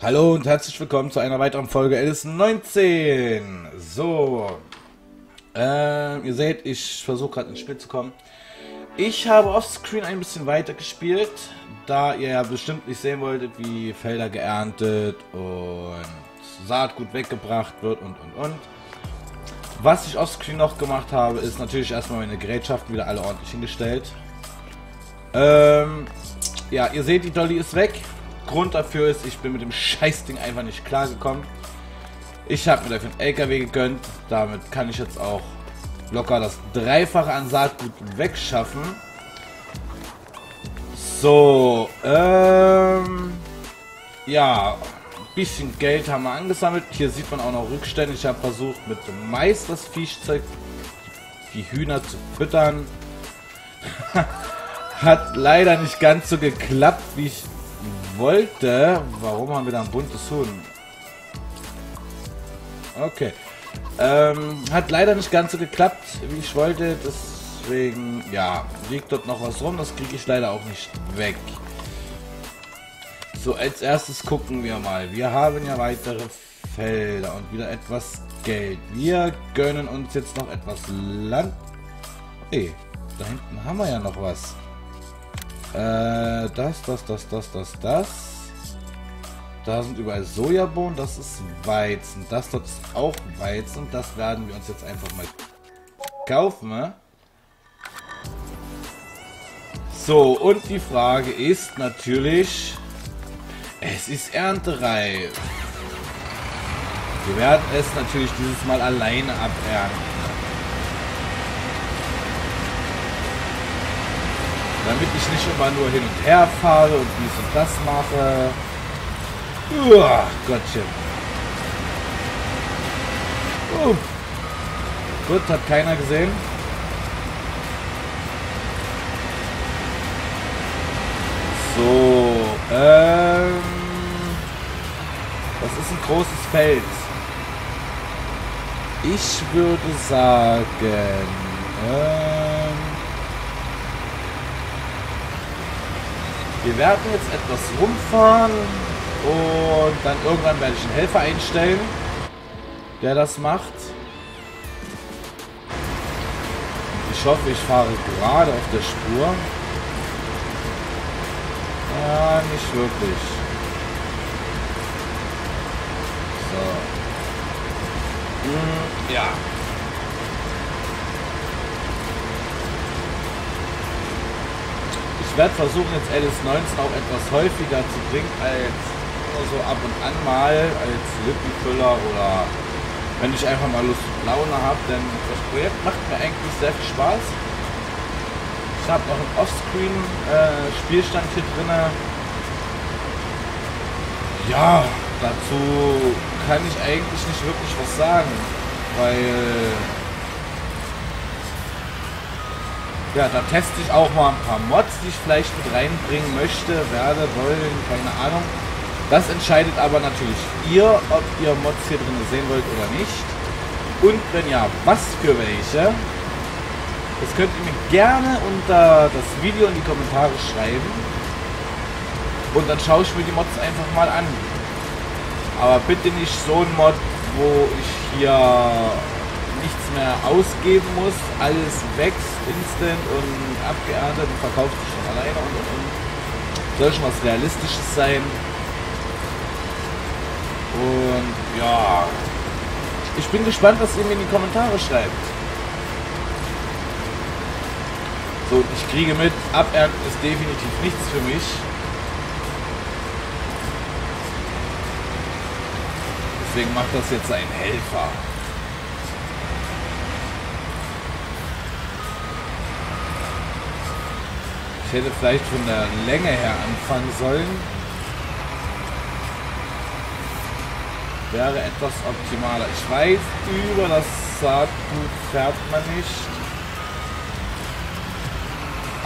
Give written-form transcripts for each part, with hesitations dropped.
Hallo und herzlich willkommen zu einer weiteren Folge LS19. So, ihr seht, ich versuche gerade ins Spiel zu kommen. Ich habe offscreen ein bisschen weiter gespielt, da ihr ja bestimmt nicht sehen wolltet, wie Felder geerntet und Saatgut weggebracht wird und. Was ich offscreen noch gemacht habe, ist natürlich erstmal meine Gerätschaften wieder alle ordentlich hingestellt. Ja, ihr seht, die Dolly ist weg. Grund dafür ist, ich bin mit dem Scheißding einfach nicht klar gekommen. Ich habe mir dafür einen LKW gegönnt. Damit kann ich jetzt auch locker das Dreifache an Saatgut wegschaffen. So, ja, ein bisschen Geld haben wir angesammelt. Hier sieht man auch noch Rückstände. Ich habe versucht, mit dem Mais das Viehzeug, die Hühner zu füttern. Hat leider nicht ganz so geklappt, wie ich wollte. Warum haben wir da ein buntes Huhn? Okay. Hat leider nicht ganz so geklappt, wie ich wollte. Deswegen, ja, liegt dort noch was rum. Das kriege ich leider auch nicht weg. So, als erstes gucken wir mal. Wir haben ja weitere Felder und wieder etwas Geld. Wir gönnen uns jetzt noch etwas Land. Hey, da hinten haben wir ja noch was. Das. Da sind überall Sojabohnen, das ist Weizen. Das dort ist auch Weizen. Das werden wir uns jetzt einfach mal kaufen. Ne? So, und die Frage ist natürlich, es ist erntereif. Wir werden es natürlich dieses Mal alleine abernten. Damit ich nicht immer nur hin und her fahre und dies und das mache. Uah, Gottchen. Gut, hat keiner gesehen. So, das ist ein großes Feld. Ich würde sagen, wir werden jetzt etwas rumfahren und dann irgendwann werde ich einen Helfer einstellen, der das macht. Ich hoffe, ich fahre gerade auf der Spur. Ja, nicht wirklich. So. Ja. Ich werde versuchen, jetzt LS19 auch etwas häufiger zu bringen als nur so ab und an mal als Lückenfüller oder wenn ich einfach mal Lust und Laune habe, denn das Projekt macht mir eigentlich sehr viel Spaß. Ich habe noch einen Offscreen Spielstand hier drin. Ja, dazu kann ich eigentlich nicht wirklich was sagen, weil ja, da teste ich auch mal ein paar Mods, die ich vielleicht mit reinbringen möchte, werde, wollen, keine Ahnung. Das entscheidet aber natürlich ihr, ob ihr Mods hier drin sehen wollt oder nicht. Und wenn ja, was für welche. Das könnt ihr mir gerne unter das Video in die Kommentare schreiben. Und dann schaue ich mir die Mods einfach mal an. Aber bitte nicht so ein Mod, wo ich hier nichts mehr ausgeben muss, alles wächst instant und abgeerntet und verkauft sich schon alleine und. Soll schon was Realistisches sein. Und ja, ich bin gespannt, was ihr mir in die Kommentare schreibt. So, ich kriege mit, abernten ist definitiv nichts für mich. Deswegen macht das jetzt ein Helfer. Ich hätte vielleicht von der Länge her anfangen sollen. Wäre etwas optimaler. Ich weiß, über das Saatgut fährt man nicht.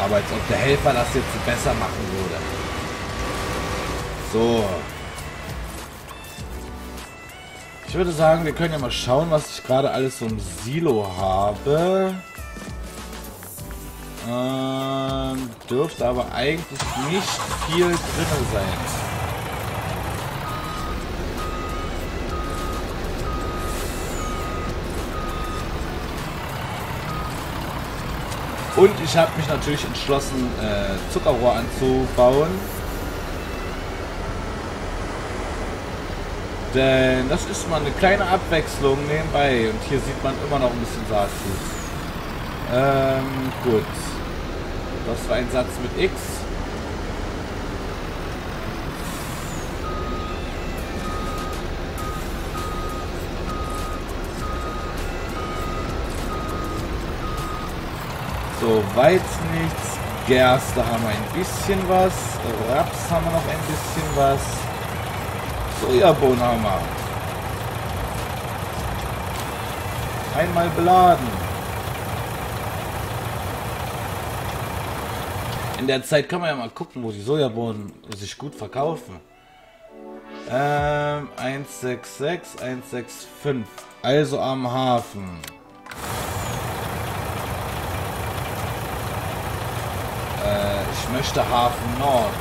Aber als ob der Helfer das jetzt besser machen würde. So. Ich Ich würde sagen, wir können ja mal schauen, was ich gerade alles so im Silo habe. Dürfte aber eigentlich nicht viel drin sein. Und ich habe mich natürlich entschlossen, Zuckerrohr anzubauen. Denn das ist mal eine kleine Abwechslung nebenbei. Und hier sieht man immer noch ein bisschen Saatgut. Gut. Das war ein Satz mit X. So, Weizen nichts, Gerste haben wir ein bisschen was, Raps haben wir noch ein bisschen was, Sojabohnen haben wir. Einmal beladen. In der Zeit kann man ja mal gucken, wo die Sojabohnen sich gut verkaufen. 166, 165, also am Hafen. Ich möchte Hafen Nord.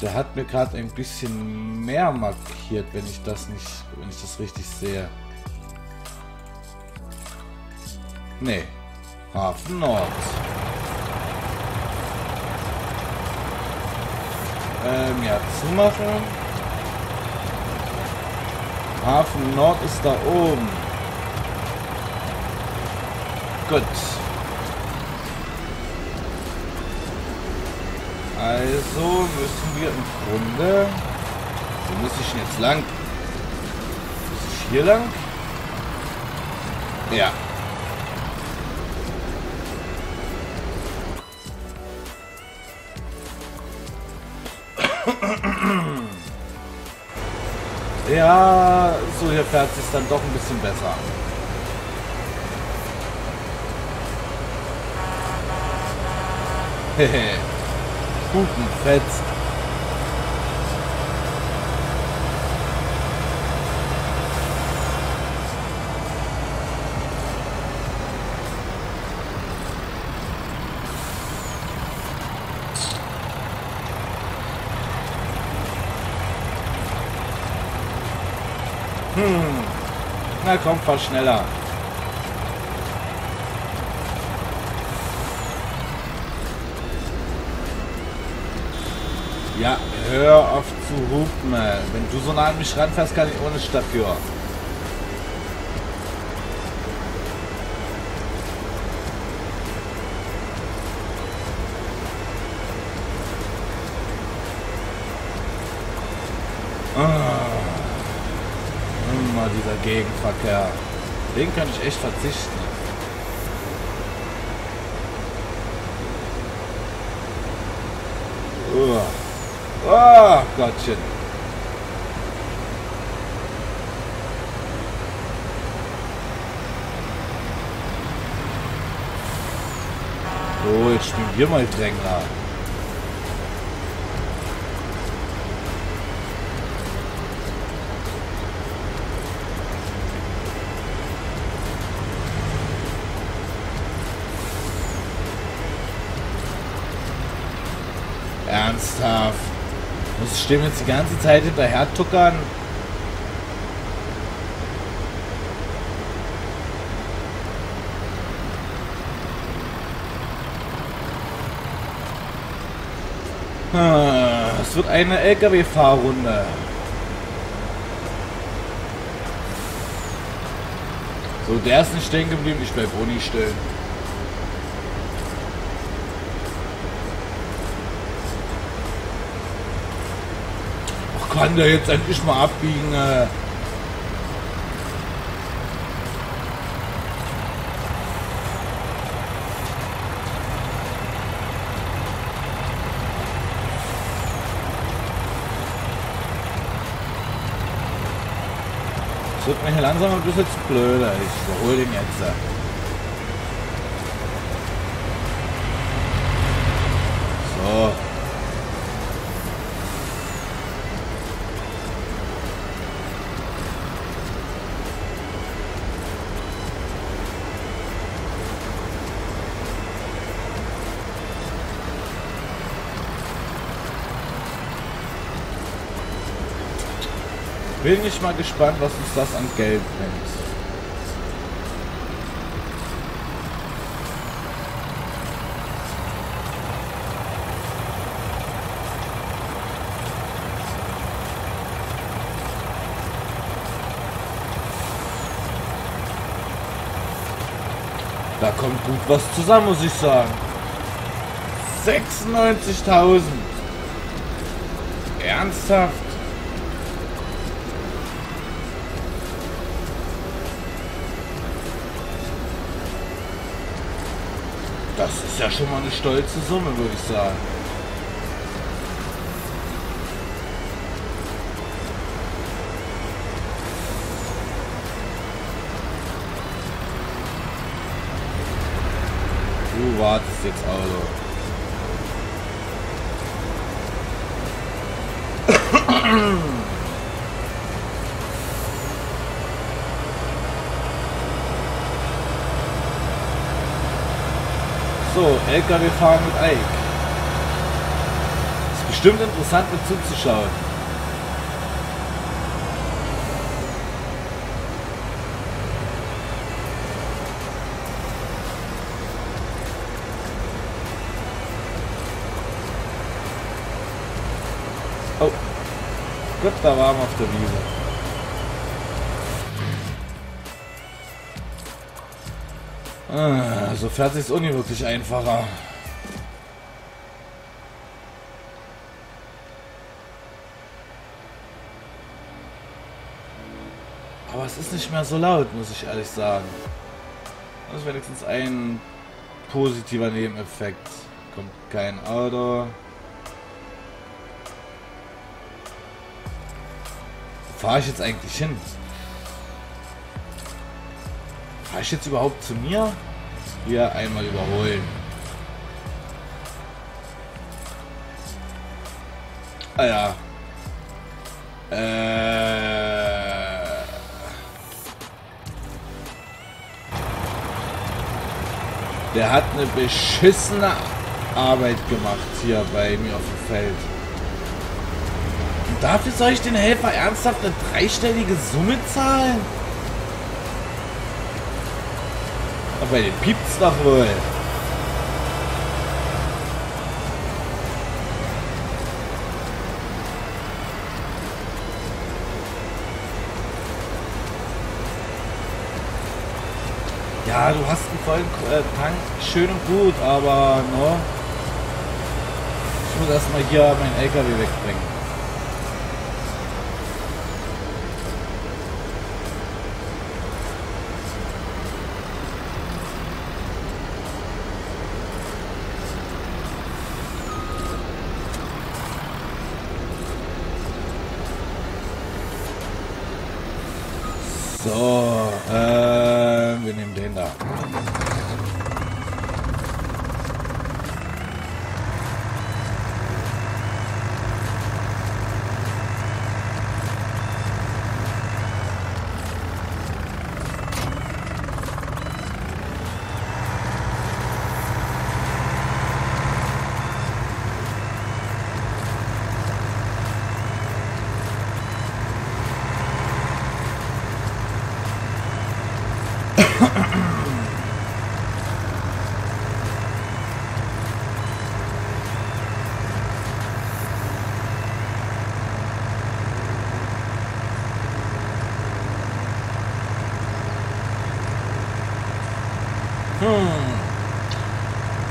Der hat mir gerade ein bisschen mehr markiert, wenn ich das nicht, wenn ich das richtig sehe. Nee, Hafen Nord. Ja, zumachen. Hafen Nord ist da oben. Gut. Also müssen wir im Grunde... Wo muss ich denn jetzt lang? Muss ich hier lang? Ja. Ja, so hier fährt es dann doch ein bisschen besser. Hehe. Guten Fetz. Na komm, fahr schneller. Ja, hör auf zu hupen. Wenn du so nah an mich ranfährst, kann ich ohne Statur. Immer dieser Gegenverkehr. Den kann ich echt verzichten. Oh Gottchen. So, jetzt spielen wir mal Drängler. Ernsthaft? Muss ich dem jetzt die ganze Zeit hinterher tuckern? Es wird eine LKW-Fahrrunde. So, der ist nicht stehen geblieben, ich bleib auch nicht still. Kann der jetzt endlich mal abbiegen? Es wird mir hier langsam ein bisschen zu blöd. Ich überhole den jetzt. So. Bin ich mal gespannt, was uns das an Geld bringt. Da kommt gut was zusammen, muss ich sagen. 96.000. Ernsthaft? Das ist ja schon mal eine stolze Summe, würde ich sagen. Du wartest jetzt also. So, LKW fahren mit Eik. Ist bestimmt interessant mit zuzuschauen. Oh, Gott, da waren wir auf der Wiese. Ah, so fährt sich's unwirklich einfacher. Aber es ist nicht mehr so laut, muss ich ehrlich sagen. Das ist wenigstens ein positiver Nebeneffekt. Kommt kein Auto. Wo fahre ich jetzt eigentlich hin? Fahre ich jetzt überhaupt zu mir? Hier einmal überholen. Ah ja. Der hat eine beschissene Arbeit gemacht hier bei mir auf dem Feld. Und dafür soll ich den Helfer ernsthaft eine dreistellige Summe zahlen? Bei den piept's doch wohl. Ja, du hast einen vollen Tank, schön und gut, aber no. Ich muss erstmal hier meinen LKW wegbringen. So, wir nehmen den da.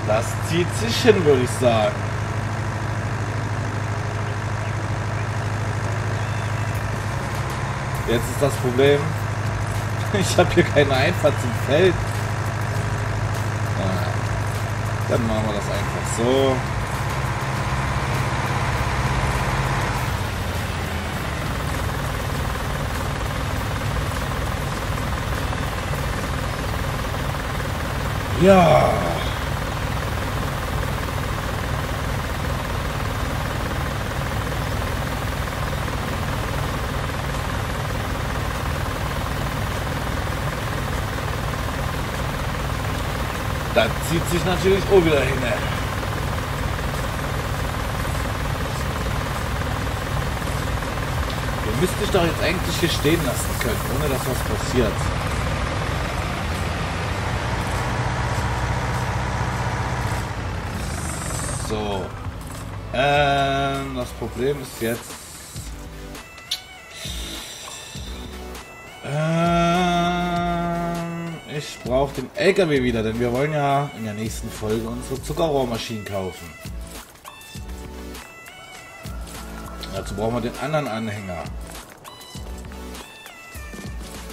Das zieht sich hin, würde ich sagen. Jetzt ist das Problem, ich habe hier keine Einfahrt zum Feld. Ja, dann machen wir das einfach so. Ja. Da zieht sich natürlich auch wieder hin. Wir müsste ich doch jetzt eigentlich hier stehen lassen können, ohne dass was passiert. So. Das Problem ist jetzt... ich brauche den LKW wieder, denn wir wollen ja in der nächsten Folge unsere Zuckerrohrmaschinen kaufen. Dazu brauchen wir den anderen Anhänger.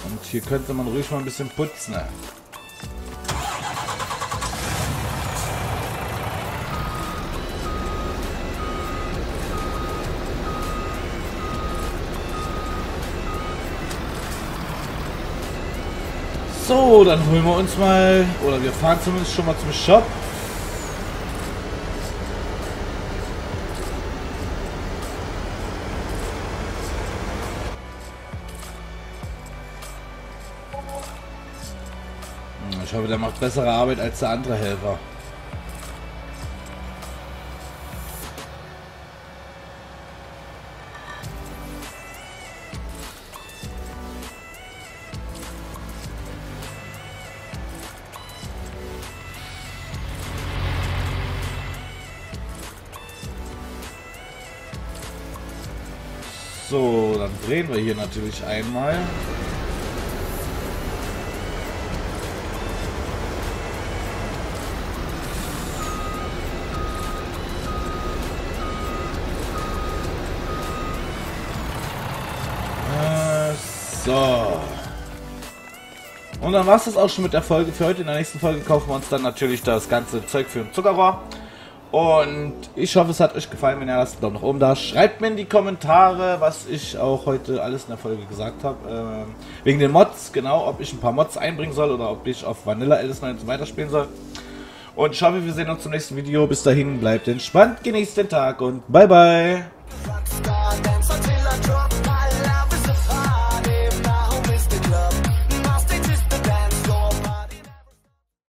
Und hier könnte man ruhig mal ein bisschen putzen. So, dann holen wir uns mal, oder wir fahren zumindest schon mal zum Shop. Ich hoffe, der macht bessere Arbeit als der andere Helfer. So, dann drehen wir hier natürlich einmal. So. Und dann war es das auch schon mit der Folge für heute. In der nächsten Folge kaufen wir uns dann natürlich das ganze Zeug für den Zuckerrohr. Und ich hoffe, es hat euch gefallen. Wenn ja, lasst einen Daumen nach oben da. Schreibt mir in die Kommentare, was ich auch heute alles in der Folge gesagt habe. Wegen den Mods, genau, ob ich ein paar Mods einbringen soll oder ob ich auf Vanilla LS19 weiterspielen soll. Und ich hoffe, wir sehen uns zum nächsten Video. Bis dahin, bleibt entspannt, genießt den Tag und bye bye.